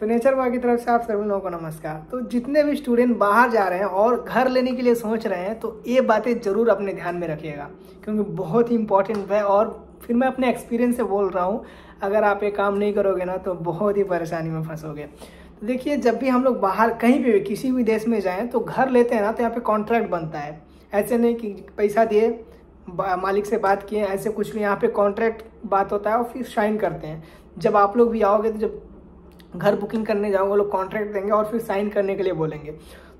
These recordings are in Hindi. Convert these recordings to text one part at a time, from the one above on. तो नेचर बॉय की तरफ से आप सभी लोगों को नमस्कार। तो जितने भी स्टूडेंट बाहर जा रहे हैं और घर लेने के लिए सोच रहे हैं तो ये बातें ज़रूर अपने ध्यान में रखिएगा, क्योंकि बहुत ही इंपॉर्टेंट है। और फिर मैं अपने एक्सपीरियंस से बोल रहा हूँ, अगर आप ये काम नहीं करोगे ना तो बहुत ही परेशानी में फंसोगे। तो देखिए, जब भी हम लोग बाहर कहीं पर किसी भी देश में जाएँ तो घर लेते हैं ना, तो यहाँ पर कॉन्ट्रैक्ट बनता है। ऐसे नहीं कि पैसा दिए, मालिक से बात किए, ऐसे कुछ भी। यहाँ पर कॉन्ट्रैक्ट बात होता है और फिर साइन करते हैं। जब आप लोग भी आओगे तो जब घर बुकिंग करने जाओगे वो लोग कॉन्ट्रैक्ट देंगे और फिर साइन करने के लिए बोलेंगे।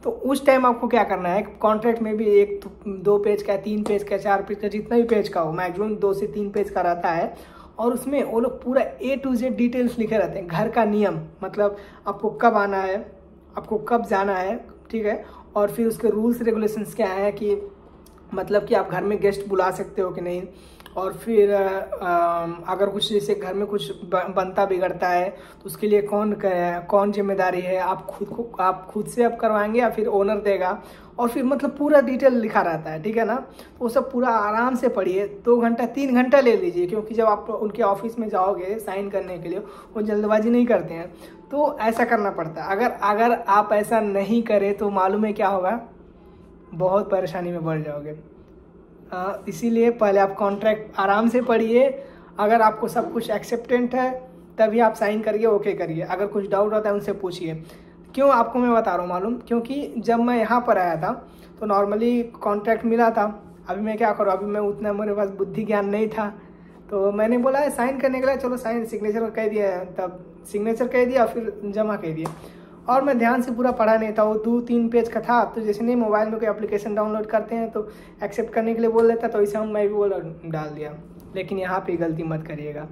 तो उस टाइम आपको क्या करना है, कॉन्ट्रैक्ट में भी एक दो पेज का, तीन पेज का, चार पेज का, जितना भी पेज का हो, मैक्सिमम 2 से 3 पेज का रहता है। और उसमें वो लोग पूरा A to Z डिटेल्स लिखे रहते हैं। घर का नियम, मतलब आपको कब आना है, आपको कब जाना है, ठीक है। और फिर उसके रूल्स रेगुलेशंस क्या है, कि मतलब कि आप घर में गेस्ट बुला सकते हो कि नहीं। और फिर अगर कुछ जैसे घर में कुछ बनता बिगड़ता है तो उसके लिए कौन जिम्मेदारी है, आप खुद से आप करवाएंगे या फिर ओनर देगा। और फिर मतलब पूरा डिटेल लिखा रहता है, ठीक है ना। तो वो सब पूरा आराम से पढ़िए, 2 घंटा 3 घंटा ले लीजिए, क्योंकि जब आप उनके ऑफिस में जाओगे साइन करने के लिए वो जल्दबाजी नहीं करते हैं, तो ऐसा करना पड़ता है। अगर आप ऐसा नहीं करें तो मालूम है क्या होगा, बहुत परेशानी में पड़ जाओगे। इसीलिए पहले आप कॉन्ट्रैक्ट आराम से पढ़िए। अगर आपको सब कुछ एक्सेप्टेंट है तभी आप साइन करिए, ओके करिए। अगर कुछ डाउट रहता है उनसे पूछिए। क्यों आपको मैं बता रहा हूँ मालूम, क्योंकि जब मैं यहाँ पर आया था तो नॉर्मली कॉन्ट्रैक्ट मिला था। अभी मैं क्या करूँ, अभी मैं उतना, मेरे पास बुद्धि ज्ञान नहीं था। तो मैंने बोला साइन करने के लिए, चलो साइन सिग्नेचर कह दिया, तब सिग्नेचर कह दिया, फिर जमा कह दिया। और मैं ध्यान से पूरा पढ़ा नहीं था, वो 2-3 पेज का था। तो जैसे नहीं मोबाइल में कोई एप्लीकेशन डाउनलोड करते हैं तो एक्सेप्ट करने के लिए बोल देता, तो ऐसे हम मैं भी बोल डाल दिया। लेकिन यहाँ पे गलती मत करिएगा,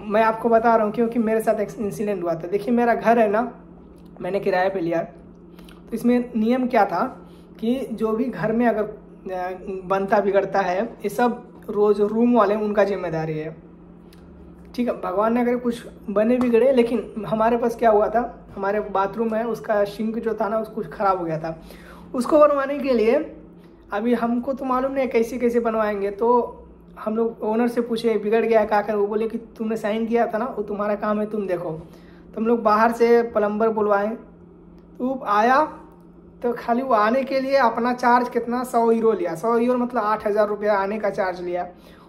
मैं आपको बता रहा हूँ, क्योंकि मेरे साथ एक इंसिडेंट हुआ था। देखिए, मेरा घर है ना, मैंने किराए पर लिया। तो इसमें नियम क्या था कि जो भी घर में अगर बनता बिगड़ता है ये सब रोज़ रूम वाले, उनका जिम्मेदारी है, ठीक है। भगवान ने अगर कुछ बने बिगड़े, लेकिन हमारे पास क्या हुआ था, हमारे बाथरूम है, उसका सिंक जो था ना उस कुछ ख़राब हो गया था। उसको बनवाने के लिए अभी हमको तो मालूम नहीं कैसे कैसे बनवाएंगे, तो हम लोग ओनर से पूछे बिगड़ गया क्या कर। वो बोले कि तुमने साइन किया था ना, वो तुम्हारा काम है, तुम देखो। तो हम लोग बाहर से प्लम्बर बुलवाएँ, तो आया तो खाली वो आने के लिए अपना चार्ज कितना, 100 यूरो लिया। 100 यूरो मतलब 8000 रुपया आने का चार्ज लिया।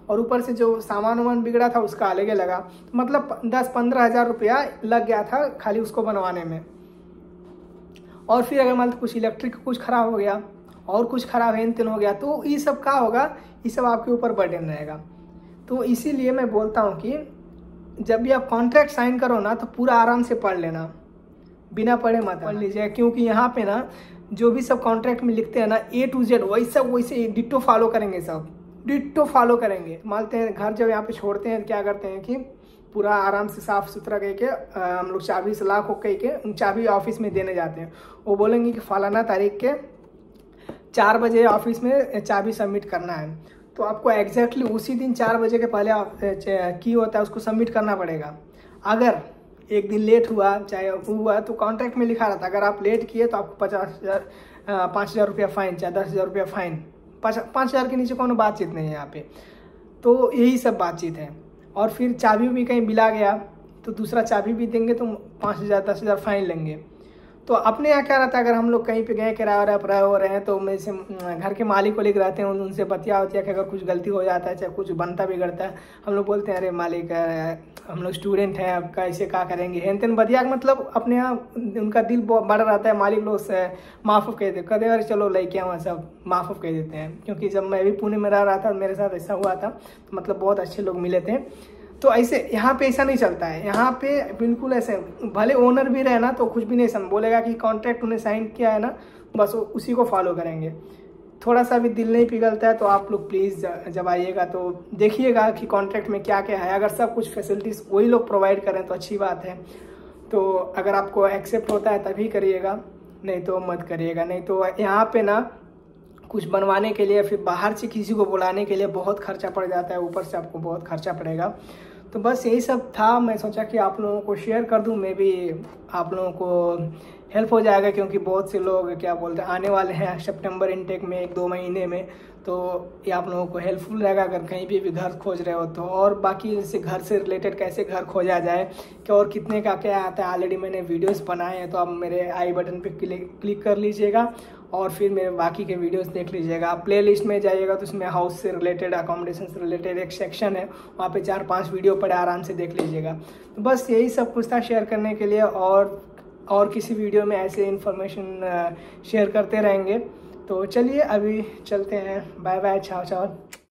और ऊपर से जो सामान वामान बिगड़ा था उसका अलग लगा, मतलब 10-15 हज़ार रुपया लग गया था खाली उसको बनवाने में। और फिर अगर मतलब कुछ इलेक्ट्रिक कुछ ख़राब हो गया और कुछ ख़राब है हो गया, तो ये सब का होगा, ये सब आपके ऊपर बर्डन रहेगा। तो इसीलिए मैं बोलता हूँ कि जब भी आप कॉन्ट्रैक्ट साइन करो ना तो पूरा आराम से पढ़ लेना, बिना पढ़े मत पढ़ लीजिए। क्योंकि यहाँ पे ना जो भी सब कॉन्ट्रैक्ट में लिखते हैं ना A to Z वैसे डिट्टो फॉलो करेंगे, सब डिट्टो फॉलो करेंगे। मानते हैं घर जब यहाँ पे छोड़ते हैं क्या करते हैं कि पूरा आराम से साफ़ सुथरा करके हम लोग चाबी से लाख हो के उन चाबी ऑफिस में देने जाते हैं। वो बोलेंगे कि फलाना तारीख के 4 बजे ऑफिस में चाबी सबमिट करना है, तो आपको एग्जैक्टली उसी दिन 4 बजे के पहले की होता है उसको सबमिट करना पड़ेगा। अगर एक दिन लेट हुआ चाहे हुआ, तो कॉन्ट्रैक्ट में लिखा रहता है अगर आप लेट किए तो आपको 50,000 फाइन, चाहे 10,000 फाइन। 5,000 के नीचे कौन बातचीत नहीं है यहाँ पे, तो यही सब बातचीत है। और फिर चाबी भी कहीं मिला गया तो दूसरा चाबी भी देंगे तो 5,000 10,000 फाइन लेंगे। तो अपने यहाँ क्या रहता है, अगर हम लोग कहीं पे गए किराया पर हो रहे हैं तो मैं से घर के मालिक को लेकर रहते हैं, उनसे बतिया कि अगर कुछ गलती हो जाता है, चाहे कुछ बनता बिगड़ता है, हम लोग बोलते हैं अरे मालिक हम लोग स्टूडेंट हैं, अब कैसे क्या करेंगे, हेन तेन बतिया। मतलब अपने यहाँ उनका दिल बड़ा रहता है, मालिक लोग माफ़ कह देते, कहते अरे चलो लेके आओ, सब माफ़ कह देते हैं। क्योंकि जब मैं भी पुणे में रह रहा था मेरे साथ ऐसा हुआ था, तो मतलब बहुत अच्छे लोग मिले थे। तो ऐसे यहाँ पे ऐसा नहीं चलता है, यहाँ पे बिल्कुल ऐसे भले ओनर भी रहे ना तो कुछ भी नहीं समझ, बोलेगा कि कॉन्ट्रैक्ट उन्हें साइन किया है ना, बस उसी को फॉलो करेंगे। थोड़ा सा भी दिल नहीं पिघलता है, तो आप लोग प्लीज़ जब आइएगा तो देखिएगा कि कॉन्ट्रैक्ट में क्या क्या है। अगर सब कुछ फैसिलिटीज़ वही लोग प्रोवाइड करें तो अच्छी बात है। तो अगर आपको एक्सेप्ट होता है तभी करिएगा, नहीं तो मत करिएगा। नहीं तो यहाँ पर ना कुछ बनवाने के लिए फिर बाहर से किसी को बुलाने के लिए बहुत खर्चा पड़ जाता है, ऊपर से आपको बहुत खर्चा पड़ेगा। तो बस यही सब था, मैं सोचा कि आप लोगों को शेयर कर दूं, मे भी आप लोगों को हेल्प हो जाएगा, क्योंकि बहुत से लोग क्या बोलते हैं आने वाले हैं सितंबर इनटेक में 1-2 महीने में, तो ये आप लोगों को हेल्पफुल रहेगा अगर कहीं भी घर खोज रहे हो तो। और बाकी जैसे घर से रिलेटेड कैसे घर खोजा जाए कि और कितने का क्या आता है, ऑलरेडी मैंने वीडियोस बनाए हैं, तो आप मेरे आई बटन पे क्लिक कर लीजिएगा और फिर मेरे बाकी के वीडियोस देख लीजिएगा। आप प्लेलिस्ट में जाइएगा तो उसमें हाउस से रिलेटेड, अकोमोडेशन से रिलेटेड एक सेक्शन है, वहाँ पे 4-5 वीडियो पड़े, आराम से देख लीजिएगा। तो बस यही सब कुछ था शेयर करने के लिए, और किसी वीडियो में ऐसे इन्फॉर्मेशन शेयर करते रहेंगे। तो चलिए अभी चलते हैं, बाय बाय, चाओ चाओ।